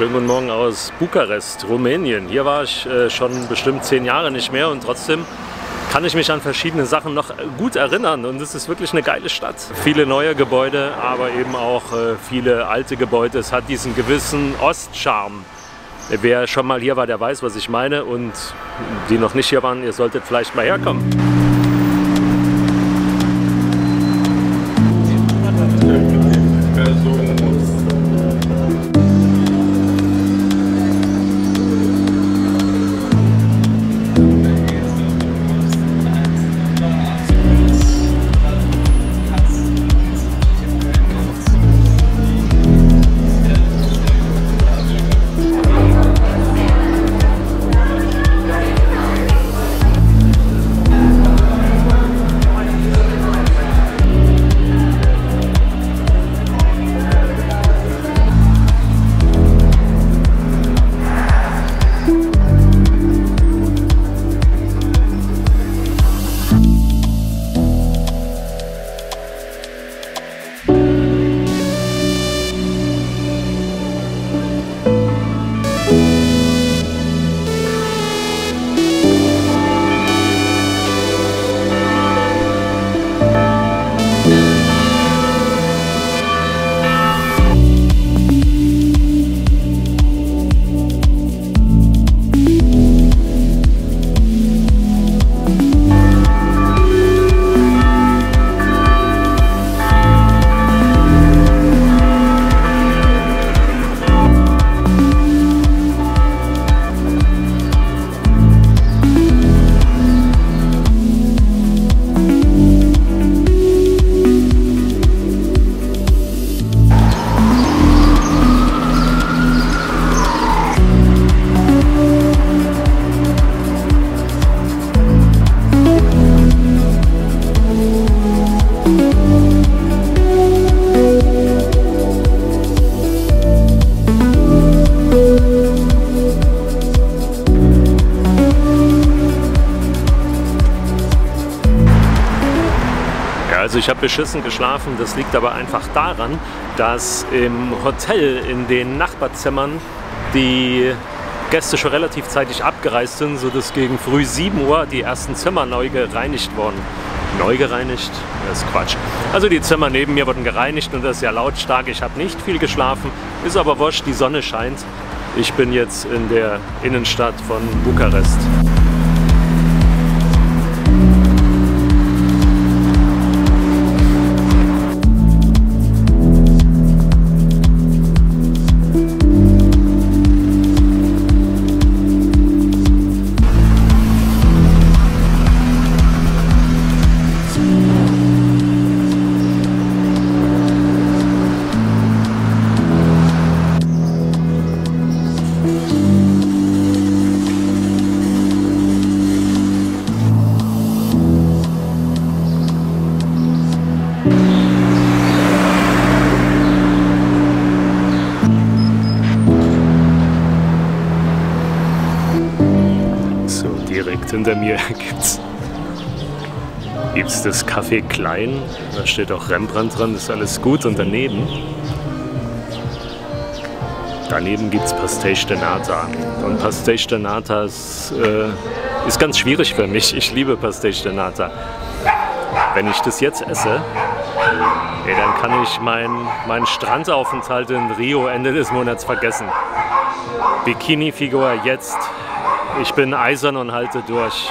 Schönen guten Morgen aus Bukarest, Rumänien. Hier war ich schon bestimmt 10 Jahre nicht mehr und trotzdem kann ich mich an verschiedene Sachen noch gut erinnern und es ist wirklich eine geile Stadt. Viele neue Gebäude, aber eben auch viele alte Gebäude. Es hat diesen gewissen Ostcharme. Wer schon mal hier war, der weiß, was ich meine, und die noch nicht hier waren, ihr solltet vielleicht mal herkommen. Also ich habe beschissen geschlafen, das liegt aber einfach daran, dass im Hotel in den Nachbarzimmern die Gäste schon relativ zeitig abgereist sind, sodass gegen früh 7 Uhr die ersten Zimmer neu gereinigt wurden. Neu gereinigt? Das ist Quatsch. Also die Zimmer neben mir wurden gereinigt und das ist ja lautstark. Ich habe nicht viel geschlafen, ist aber wurscht, die Sonne scheint. Ich bin jetzt in der Innenstadt von Bukarest. Direkt hinter mir gibt's das Café Klein, da steht auch Rembrandt dran, das ist alles gut, und daneben gibt es Pastéis de Nata. Und Pastéis de Nata ist ganz schwierig für mich, ich liebe Pastéis de Nata. Wenn ich das jetzt esse, dann kann ich meinen Strandaufenthalt in Rio Ende des Monats vergessen. Bikini-Figur jetzt. Ich bin eisern und halte durch.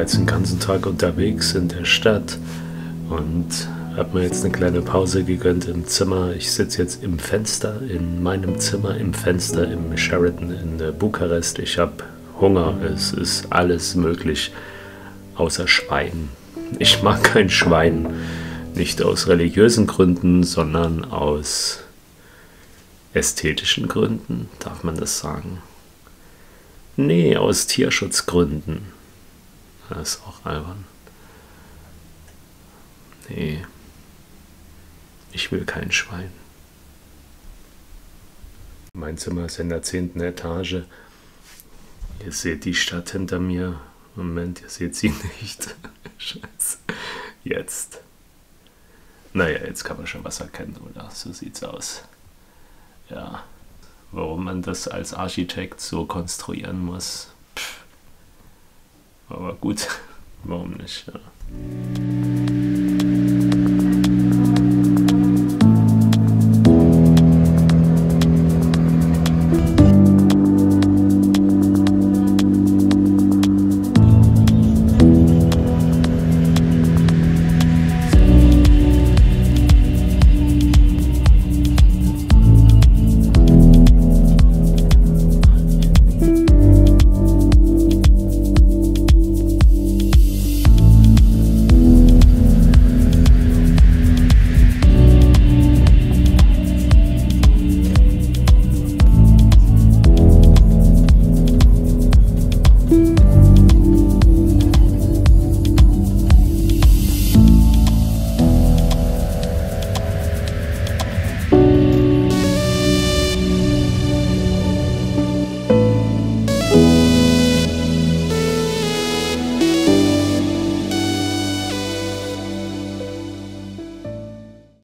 war jetzt den ganzen Tag unterwegs in der Stadt und habe mir jetzt eine kleine Pause gegönnt im Zimmer. Ich sitze jetzt im Fenster, in meinem Zimmer, im Fenster im Sheraton in Bukarest. Ich habe Hunger, es ist alles möglich, außer Schwein. Ich mag kein Schwein, nicht aus religiösen Gründen, sondern aus ästhetischen Gründen, darf man das sagen? Nee, aus Tierschutzgründen. Das ist auch albern. Nee, ich will kein Schwein. Mein Zimmer ist in der 10. Etage. Ihr seht die Stadt hinter mir. Moment, ihr seht sie nicht. Scheiße. Jetzt. Naja, jetzt kann man schon was erkennen, oder? So sieht's aus. Ja. Warum man das als Architekt so konstruieren muss. Pff. Aber gut, warum nicht? Ja.